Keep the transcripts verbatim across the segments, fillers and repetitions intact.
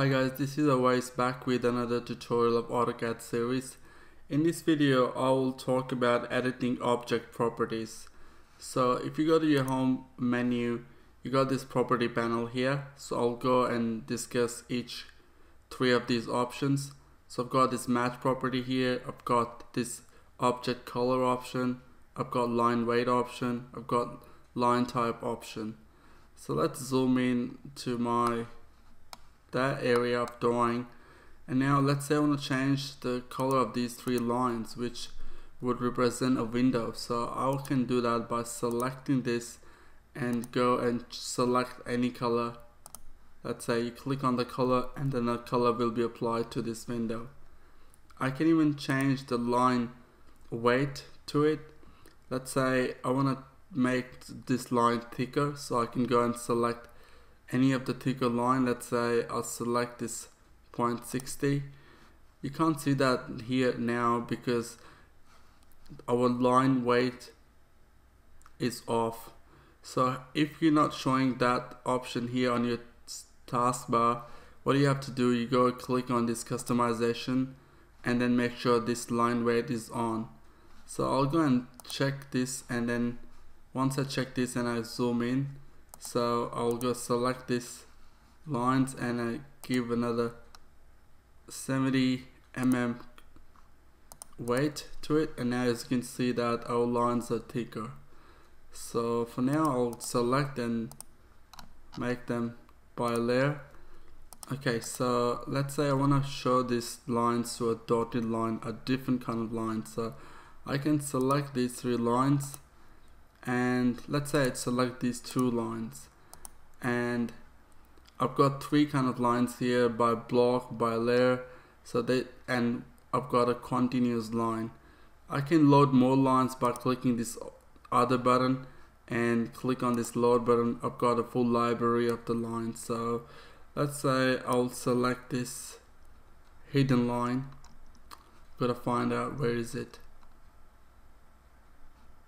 Hi guys, this is Awais back with another tutorial of AutoCAD series. In this video I will talk about editing object properties. So if you go to your home menu, you got this property panel here. So I'll go and discuss each three of these options. So I've got this match property here, I've got this object color option, I've got line weight option, I've got line type option. So let's zoom in to my that area of drawing, and now let's say I want to change the color of these three lines, which would represent a window. So I can do that by selecting this and go and select any color. Let's say you click on the color and then the color will be applied to this window. I can even change the line weight to it. Let's say I want to make this line thicker, so I can go and select any of the thicker line. Let's say I'll select this zero point six zero. You can't see that here now because our line weight is off. So if you're not showing that option here on your taskbar, what you have to do, you go click on this customization and then make sure this line weight is on. So I'll go and check this, and then once I check this and I zoom in, so I'll go select this lines and I give another seventy millimeter weight to it, and now as you can see that our lines are thicker. So for now I'll select and make them by layer. Okay, so let's say I want to show these lines to a dotted line, a different kind of line. So I can select these three lines, and let's say I select these two lines, and I've got three kind of lines here, by block, by layer, so they, and I've got a continuous line. I can load more lines by clicking this other button and click on this load button. I've got a full library of the lines. So let's say I'll select this hidden line. Gotta find out where is it,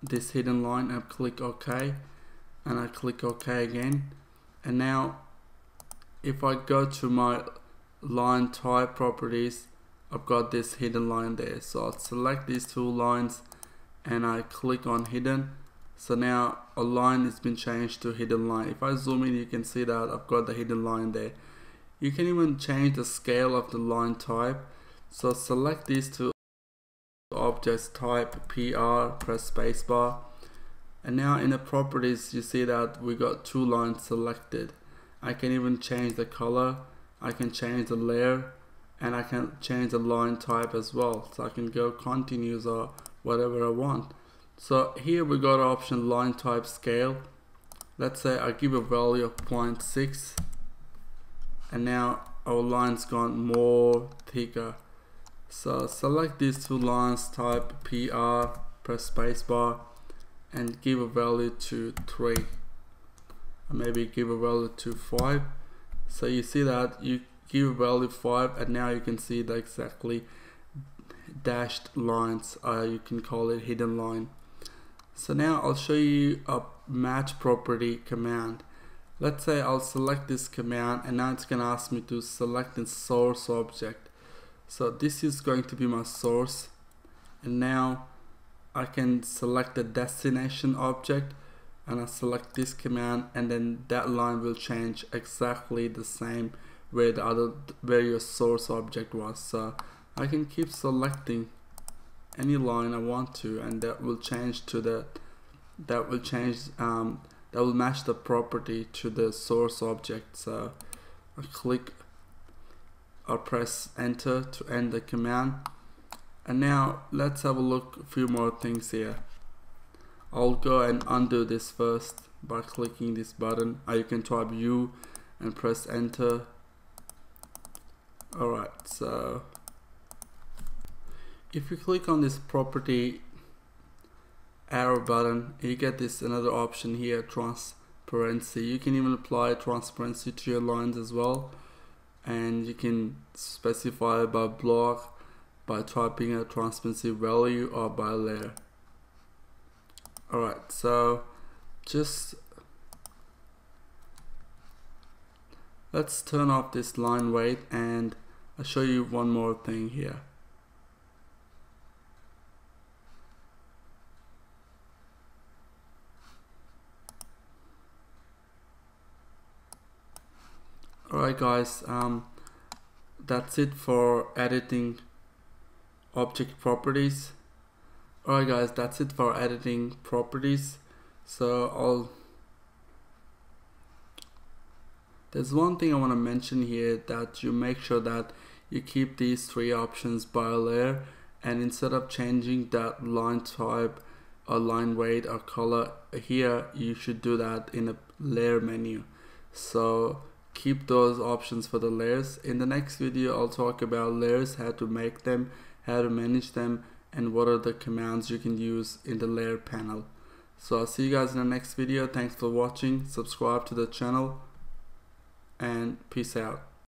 this hidden line, and click OK, and I click OK again. And now if I go to my line type properties, I've got this hidden line there. So I'll select these two lines and I click on hidden. So now a line has been changed to hidden line. If I zoom in, you can see that I've got the hidden line there. You can even change the scale of the line type. So select these two objects, type P R, press spacebar, and now in the properties you see that we got two lines selected. I can even change the color, I can change the layer, and I can change the line type as well. So I can go continuous or whatever I want. So here we got option line type scale. Let's say I give a value of zero point six, and now our line's gone more thicker. So select these two lines, type P R, press spacebar, and give a value to three, and maybe give a value to five. So you see that you give a value five, and now you can see the exactly dashed lines, uh, you can call it hidden line. So now I'll show you a match property command. Let's say I'll select this command, and now it's going to ask me to select the source object. So this is going to be my source, and now I can select the destination object, and I select this command, and then that line will change exactly the same where the other, where your source object was. So I can keep selecting any line I want to, and that will change to the that will change um, that will match the property to the source object. So I click, I'll press enter to end the command. And now let's have a look a few more things here. I'll go and undo this first by clicking this button, or you can type U and press enter. Alright, so if you click on this property arrow button, you get this another option here, transparency. You can even apply transparency to your lines as well, and you can specify by block, by typing a transparency value, or by layer. Alright, so just Let's turn off this line weight, and I'll show you one more thing here. Alright guys, um, that's it for editing object properties. Alright guys, that's it for editing properties. So I'll There's one thing I want to mention here, that you make sure that you keep these three options by layer, and instead of changing that line type or line weight or color here, you should do that in a layer menu. So keep those options for the layers. In the next video, I'll talk about layers, how to make them, how to manage them, and what are the commands you can use in the layer panel. So I'll see you guys in the next video. Thanks for watching. Subscribe to the channel. And peace out.